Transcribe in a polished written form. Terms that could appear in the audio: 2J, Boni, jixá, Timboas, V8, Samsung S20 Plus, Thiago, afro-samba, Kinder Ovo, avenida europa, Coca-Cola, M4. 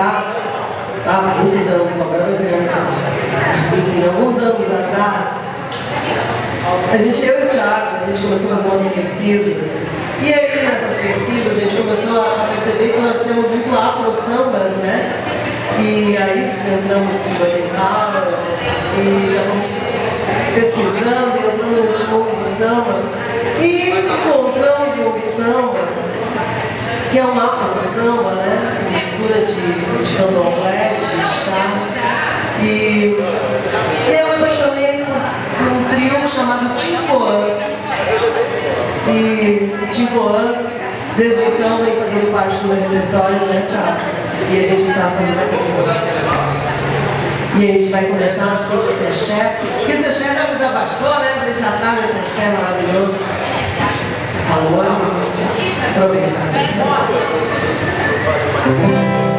atrás, há muitos anos, agora eu tenho idade, enfim, alguns anos atrás, eu e o Thiago, a gente começou a fazer umas pesquisas, e aí nessas pesquisas a gente começou a perceber que nós temos muito afro-sambas, né? E aí entramos com o Boni e já vamos pesquisando, entrando nesse mundo do samba, e encontramos um samba que é uma afro-samba, né? Mistura de candomblé, de jixá. E eu me apaixonei por um trio chamado Timboas. E os Timboas, desde então, vem fazendo parte do meu repertório, né, Thiago? E a gente está fazendo a coisa com vocês hoje. E a gente vai começar assim com esse axé, porque esse axé já baixou, né? A gente já está nesse axé maravilhoso. Alô, vamos aproveitar.